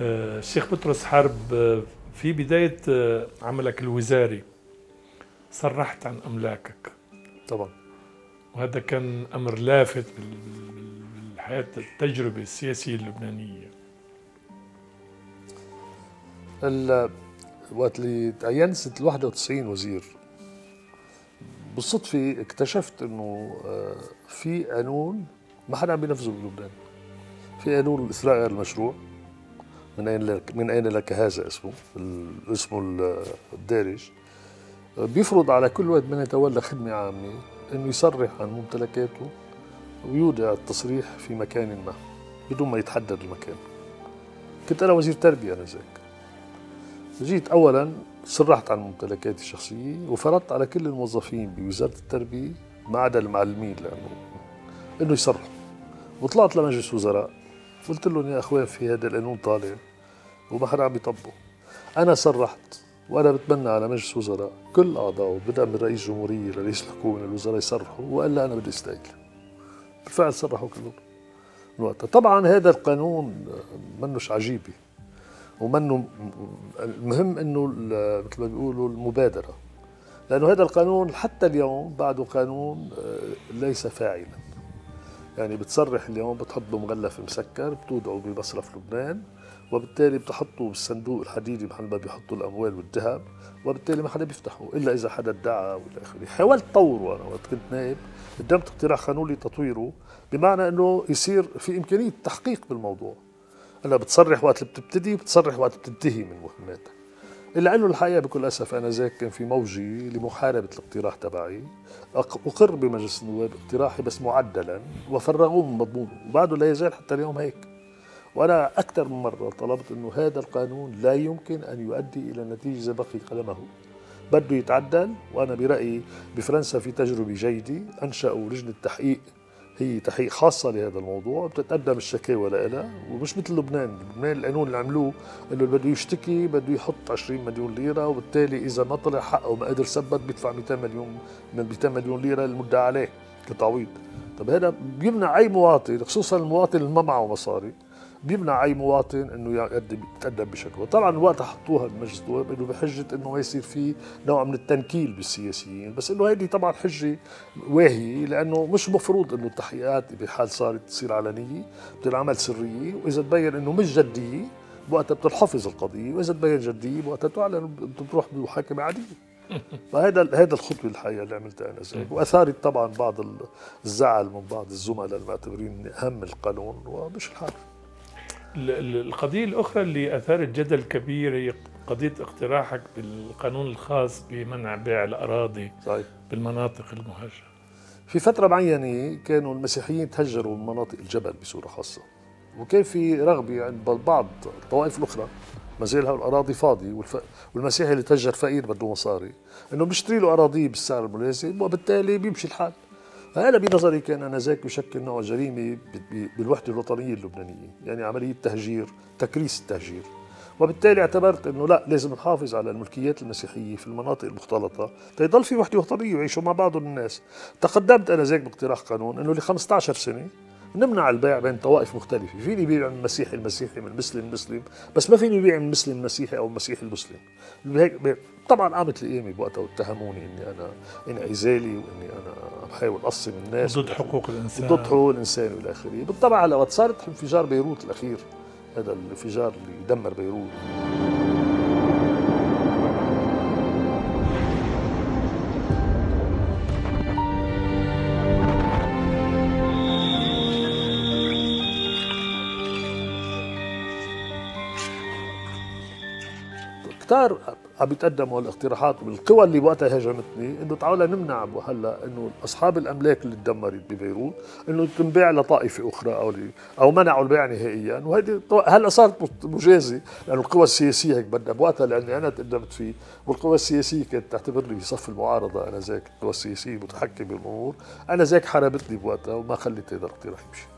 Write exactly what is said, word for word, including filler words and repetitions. الشيخ بطرس حرب في بداية عملك الوزاري صرحت عن أملاكك طبعا، وهذا كان أمر لافت بالحياة التجربة السياسية اللبنانية. وقت اللي تعينت سنة واحد وتسعين وزير، بالصدفة اكتشفت إنه في قانون ما حدا عم بينفذه بلبنان، في قانون الإثراء غير المشروع، من أين لك من أين لك هذا اسمه اسمه الدارج، بيفرض على كل واحد من يتولى خدمة عامة إنه يصرح عن ممتلكاته ويودع التصريح في مكان ما بدون ما يتحدد المكان. كنت أنا وزير تربية آنذاك. جيت أولاً صرحت عن ممتلكاتي الشخصية وفرضت على كل الموظفين بوزارة التربية ما عدا المعلمين لأنه إنه يصرحوا، وطلعت لمجلس وزراء قلت لهم يا إخوان في هذا القانون طالع وما حدا عم يطبقه. أنا صرحت وأنا بتمنى على مجلس وزراء كل أعضائه بدءا من رئيس الجمهورية لرئيس الحكومة للوزراء يصرحوا، وإلا أنا بدي أستقيل. بالفعل صرحوا كلهم من وقتها. طبعاً هذا القانون منوش عجيبة ومنه المهم انه مثل ما بيقولوا المبادره، لانه هذا القانون حتى اليوم بعده قانون ليس فاعلا. يعني بتصرح اليوم بتحط بمغلف مسكر بتودعه بمصرف لبنان، وبالتالي بتحطه بالصندوق الحديدي محل ما بيحطوا الاموال والذهب، وبالتالي ما حدا بيفتحه الا اذا حدا ادعى والى اخره. حاولت طوره انا وقت كنت نائب، قدمت اقتراح قانوني تطويره بمعنى انه يصير في امكانيه تحقيق بالموضوع. هلا بتصرح وقت اللي بتبتدي وبتصرح وقت بتنتهي من مهماتك. اللي قاله الحقيقه بكل اسف انا ذاك كان في موجي لمحاربه الاقتراح تبعي، اقر بمجلس النواب اقتراحي بس معدلا وفرغوه من مضمونه، وبعده لا يزال حتى اليوم هيك. وانا اكثر من مره طلبت انه هذا القانون لا يمكن ان يؤدي الى نتيجه زي بقي قلمه، بده يتعدل. وانا برايي بفرنسا في تجربه جيده، انشاوا لجنه تحقيق هي تحقيق خاصة لهذا الموضوع، بتتقدم الشكاوى لها، ومش مثل لبنان. لبنان القانون اللي عملوه انه اللي بده يشتكي بده يحط عشرين مليون ليرة، وبالتالي إذا ما طلع حقه وما قدر ثبت بيدفع مئتين مليون من مئتين مليون ليرة المدعى عليه كتعويض. طب هذا بيمنع أي مواطن، خصوصا المواطن اللي ما معه مصاري، بيمنع أي مواطن انه يقدم يتقدم بشكوى. طبعا وقتها حطوها بمجلس النواب انه بحجة انه ما يصير في نوع من التنكيل بالسياسيين، بس انه هيدي طبعا حجة واهية، لانه مش مفروض انه التحقيقات بحال صارت تصير علنية، بتنعمل سرية، واذا تبين انه مش جدية بوقتها بتنحفظ القضية، واذا تبين جدية بوقتها تعلن بتروح بمحاكمة عادية. فهذا هذا الخطوه الحقيقه اللي عملتها انا زي، واثارت طبعا بعض الزعل من بعض الزملاء المعتبرين اهم القانون ومش الحال. القضية الأخرى اللي أثارت جدل كبير هي قضية اقتراحك بالقانون الخاص بمنع بيع الأراضي صحيح بالمناطق المهجرة. في فترة معينة كانوا المسيحيين تهجروا من مناطق الجبل بصورة خاصة، وكان في رغبة عند بعض الطوائف الأخرى ما زال هالأراضي فاضية، والف... والمسيحي اللي تهجر فقير بده مصاري إنه بيشتري له أراضيه بالسعر المناسب، وبالتالي بيمشي الحال. هذا بنظري كان انذاك بشكل نوع جريمه بالوحده الوطنيه اللبنانيه، يعني عمليه تهجير، تكريس التهجير، وبالتالي اعتبرت انه لا، لازم نحافظ على الملكيات المسيحيه في المناطق المختلطه تيضل في وحده وطنيه ويعيشوا مع بعضهم الناس. تقدمت انذاك باقتراح قانون انه ل خمسة عشر سنة نمنع البيع بين طوائف مختلفه، فيني بيع من مسيحي المسيحي من مسلم مسلم، بس ما فيني بيع من مسلم مسيحي او مسيحي المسلم. طبعا قامت القيامه بوقتها واتهموني اني انا انعزالي واني انا عم بحاول اقسم الناس ضد حقوق الانسان ضد حقوق الانسان والى اخره. بالطبع على وقت صارت انفجار بيروت الاخير، هذا الانفجار اللي دمر بيروت، كتار عم يتقدموا هالاقتراحات والقوى اللي وقتها هاجمتني انه تعالوا نمنع هلا انه اصحاب الاملاك اللي تدمرت ببيروت انه تنباع لطائفه اخرى او او منعوا البيع نهائيا. وهيدي هلا صارت مجازي لانه القوى السياسيه هيك بدها بوقتها، لاني انا تقدمت فيه، والقوى السياسيه كانت تعتبرني بصف المعارضه انا ذاك، القوى السياسيه متحكمه بالامور، انا ذاك حاربتني بوقتها وما خلت هذا الاقتراح يمشي.